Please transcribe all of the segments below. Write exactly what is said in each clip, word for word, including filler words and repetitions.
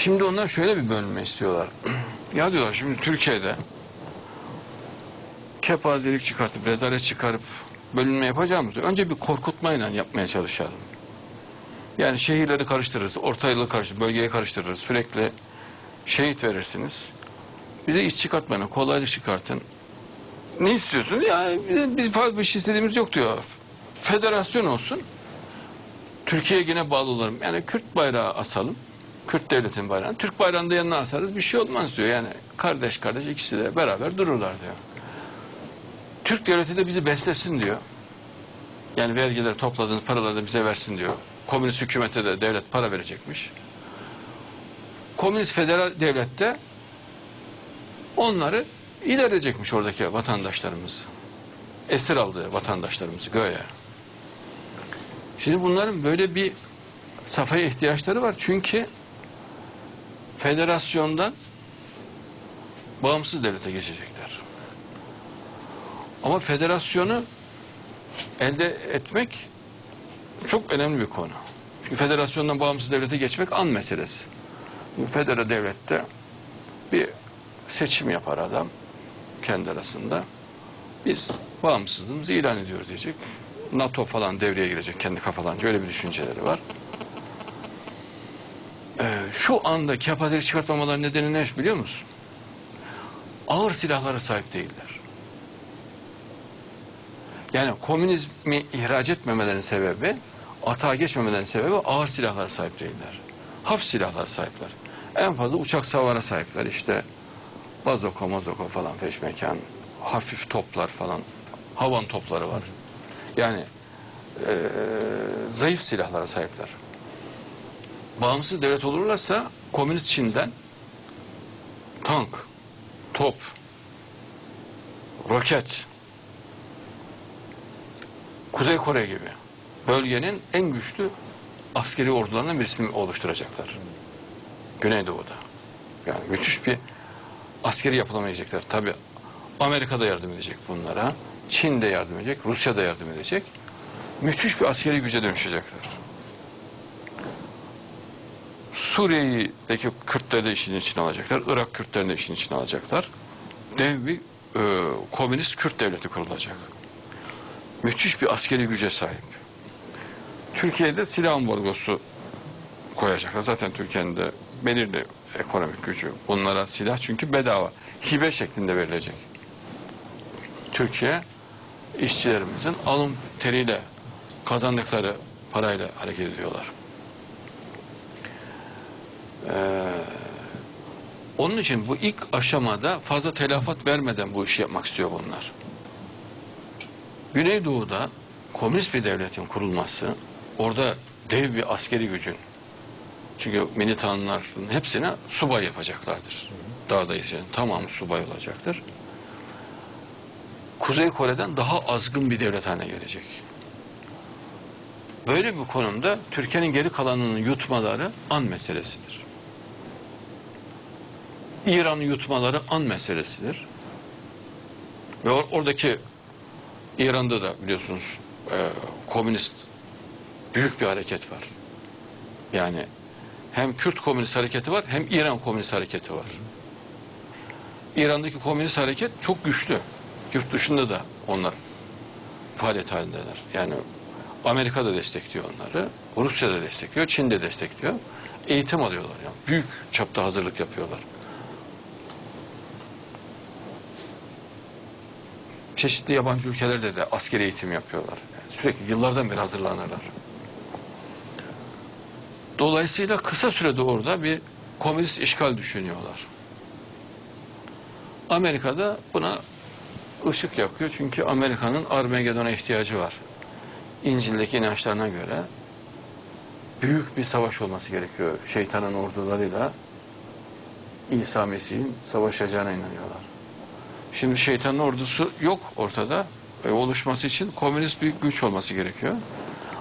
Şimdi onlar şöyle bir bölünme istiyorlar. Ya diyorlar şimdi Türkiye'de kepazelik çıkartıp, rezalet çıkarıp bölünme yapacağımızı önce bir korkutmayla yapmaya çalışalım. Yani şehirleri karıştırırız, ortalığı karıştırırız, bölgeyi karıştırırız, sürekli şehit verirsiniz. Bize iş çıkartmayın, kolaylık çıkartın. Ne istiyorsunuz? Ya biz, biz fazla bir şey istediğimiz yok diyor. Federasyon olsun. Türkiye'ye yine bağlı olalım. Yani Kürt bayrağı asalım. Kürt devletin bayrağını. Türk bayrağını da yanına asarız. Bir şey olmaz diyor. Yani kardeş kardeş ikisi de beraber dururlar diyor. Türk devleti de bizi beslesin diyor. Yani vergileri topladığınız paraları da bize versin diyor. Komünist hükümete de devlet para verecekmiş. Komünist federal devlette onları ilerleyecekmiş oradaki vatandaşlarımız. Esir aldığı vatandaşlarımızı göğe. Şimdi bunların böyle bir safhaya ihtiyaçları var. Çünkü federasyondan bağımsız devlete geçecekler. Ama federasyonu elde etmek çok önemli bir konu. Çünkü federasyondan bağımsız devlete geçmek an meselesi. Federal devlette bir seçim yapar adam kendi arasında. Biz bağımsızlığımızı ilan ediyoruz diyecek. NATO falan devreye girecek kendi kafalarınca. Öyle bir düşünceleri var. Ee, şu anda kepazelik çıkartmamaların nedeni ne biliyor musun? Ağır silahlara sahip değiller. Yani komünizmi ihraç etmemelerinin sebebi, atağa geçmemelerinin sebebi ağır silahlara sahip değiller. Hafif silahlara sahipler. En fazla uçak savara sahipler. İşte bazoko, mazoko falan peşmekan, hafif toplar falan, havan topları var. Yani e, zayıf silahlara sahipler. Bağımsız devlet olurlarsa komünist Çin'den tank, top, roket, Kuzey Kore gibi bölgenin en güçlü askeri ordularından birisini oluşturacaklar. Güneydoğu'da. Yani müthiş bir askeri yapılamayacaklar. Tabii Amerika'da yardım edecek bunlara. Çin de yardım edecek, Rusya da yardım edecek. Müthiş bir askeri güce dönüşecekler. Suriye'deki Kürtleri de işin içine alacaklar. Irak Kürtlerini de işin içine alacaklar. Dev bir e, komünist Kürt devleti kurulacak. Müthiş bir askeri güce sahip. Türkiye'de silah ambargosu koyacaklar. Zaten Türkiye'nin de belirli ekonomik gücü. Onlara silah çünkü bedava. Hibe şeklinde verilecek. Türkiye işçilerimizin alım teriyle kazandıkları parayla hareket ediyorlar. Ee, onun için bu ilk aşamada fazla telafat vermeden bu işi yapmak istiyor bunlar. Güneydoğu'da komünist bir devletin kurulması, orada dev bir askeri gücün, çünkü militanların hepsini subay yapacaklardır. Dağda yaşayan tamamı subay olacaktır. Kuzey Kore'den daha azgın bir devlet haline gelecek. Böyle bir konumda Türkiye'nin geri kalanının yutmaları an meselesidir. İran'ın yutmaları an meselesidir. Ve or oradaki İran'da da biliyorsunuz e, komünist büyük bir hareket var. Yani hem Kürt komünist hareketi var hem İran komünist hareketi var. İran'daki komünist hareket çok güçlü. Yurt dışında da onlar faaliyet halindeler. Yani Amerika da destekliyor onları, Rusya da destekliyor, Çin de destekliyor. Eğitim alıyorlar yani. Büyük çapta hazırlık yapıyorlar. Çeşitli yabancı ülkelerde de askeri eğitim yapıyorlar. Yani sürekli yıllardan beri hazırlanırlar. Dolayısıyla kısa sürede orada bir komünist işgal düşünüyorlar. Amerika'da buna ışık yakıyor çünkü Amerika'nın Armagedon'a ihtiyacı var. İncil'deki inançlarına göre büyük bir savaş olması gerekiyor. Şeytanın ordularıyla İsa Mesih'in savaşacağına inanıyorlar. Şimdi şeytanın ordusu yok ortada. E, oluşması için komünist bir güç olması gerekiyor.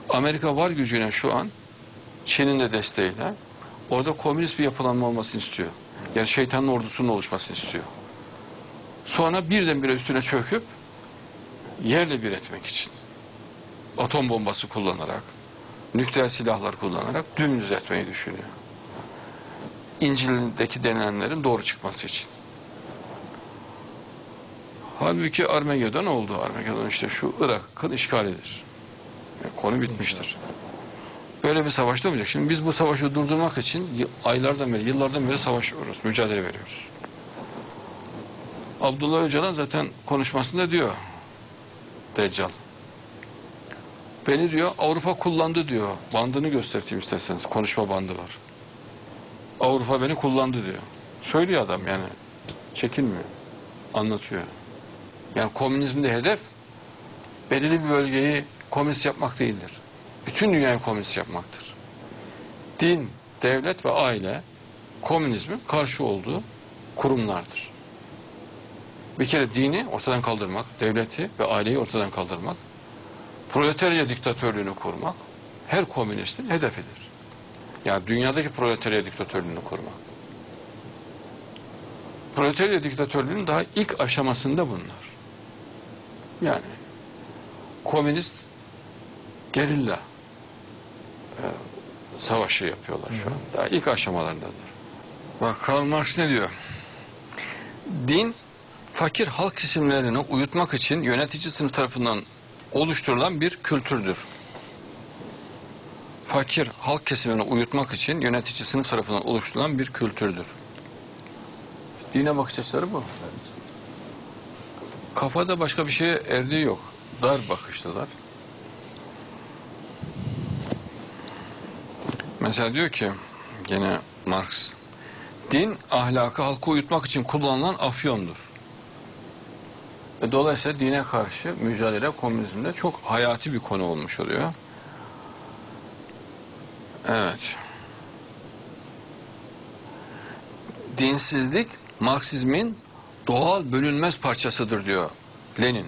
Amerika var gücüyle şu an Çin'in de desteğiyle orada komünist bir yapılanma olmasını istiyor. Yani şeytanın ordusunun oluşmasını istiyor. Sonra birdenbire üstüne çöküp yerle bir etmek için. Atom bombası kullanarak, nükleer silahlar kullanarak dümdüz etmeyi düşünüyor. İncil'deki denilenlerin doğru çıkması için. Halbuki Armagedon oldu. Armagedon işte şu Irak'ın işgalidir. Yani konu bitmiştir. Böyle bir savaş da olmayacak. Şimdi biz bu savaşı durdurmak için aylardan beri, yıllardan beri savaşıyoruz, mücadele veriyoruz. Abdullah Öcalan zaten konuşmasında diyor, Deccal. Beni diyor Avrupa kullandı diyor. Bandını göstereyim isterseniz. Konuşma bandı var. Avrupa beni kullandı diyor. Söylüyor adam yani. Çekinmiyor. Anlatıyor. Yani komünizmde hedef belirli bir bölgeyi komünist yapmak değildir. Bütün dünyayı komünist yapmaktır. Din, devlet ve aile komünizmin karşı olduğu kurumlardır. Bir kere dini ortadan kaldırmak, devleti ve aileyi ortadan kaldırmak, proletarya diktatörlüğünü kurmak her komünistin hedefidir. Yani dünyadaki proletarya diktatörlüğünü kurmak. Proletarya diktatörlüğünün daha ilk aşamasında bunlar. Yani komünist gerilla e, savaşı yapıyorlar şu an. Daha ilk aşamalarındadır. Bak Karl Marx ne diyor? Din, fakir halk kesimlerini uyutmak için yönetici sınıf tarafından oluşturulan bir kültürdür. Fakir halk kesimini uyutmak için yönetici sınıf tarafından oluşturulan bir kültürdür. Dine bakış açıları bu. Kafada başka bir şeye erdiği yok. Dar bakışlılar. Mesela diyor ki gene Marx, din ahlakı halkı uyutmak için kullanılan afyondur. Dolayısıyla dine karşı mücadele komünizmde çok hayati bir konu olmuş oluyor. Evet. Dinsizlik Marksizmin doğal bölünmez parçasıdır diyor Lenin.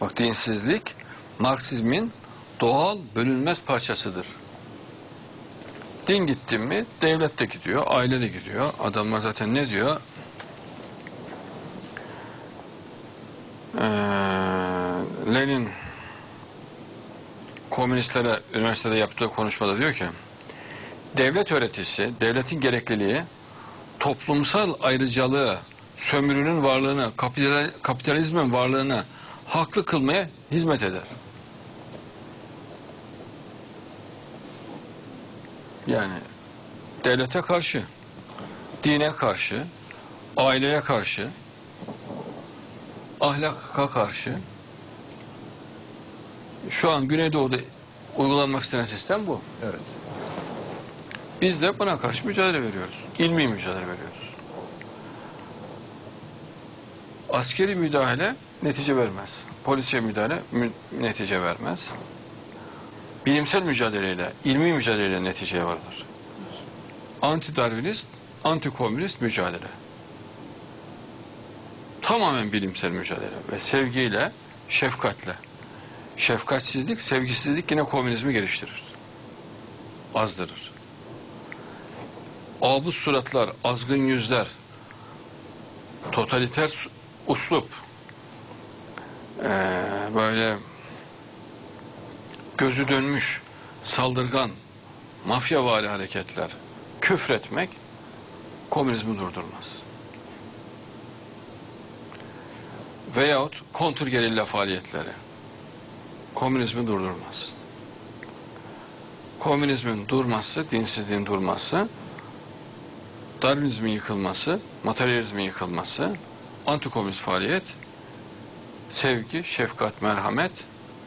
Bak dinsizlik Marksizmin doğal bölünmez parçasıdır. Din gitti mi devlet de gidiyor, aile de gidiyor. Adamlar zaten ne diyor? Ee, Lenin komünistlere üniversitede yaptığı konuşmada diyor ki devlet öğretisi, devletin gerekliliği toplumsal ayrıcalığı, sömürünün varlığını, kapitalizmin varlığını haklı kılmaya hizmet eder. Yani devlete karşı, dine karşı, aileye karşı, ahlaka karşı şu an Güneydoğu'da uygulanmak istenen sistem bu. Evet. Biz de buna karşı mücadele veriyoruz. İlmi mücadele veriyoruz. Askeri müdahale netice vermez. Polisiye müdahale mü netice vermez. Bilimsel mücadeleyle, ilmi mücadeleyle neticeye varılır. Anti-Darwinist, anti-komünist mücadele. Tamamen bilimsel mücadele ve sevgiyle, şefkatle. Şefkatsizlik, sevgisizlik yine komünizmi geliştirir. Azdırır. Abuz suratlar, azgın yüzler, totaliter uslup, ee, böyle gözü dönmüş, saldırgan, mafyavari hareketler, küfretmek komünizmi durdurmaz. Veyahut kontrgerilla faaliyetleri komünizmi durdurmaz. Komünizmin durması, dinsizliğin durması, Darwinizmin yıkılması, materyalizmin yıkılması, antikomünist faaliyet, sevgi, şefkat, merhamet,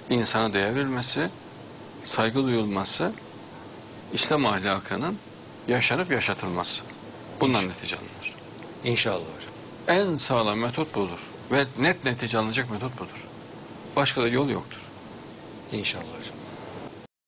insana değer verilmesi, saygı duyulması, İslam ahlakının yaşanıp yaşatılması. Bunlar netice alınır. İnşallah hocam. En sağlam metot budur. Ve net netice alınacak metot budur. Başka da yol yoktur. İnşallah hocam.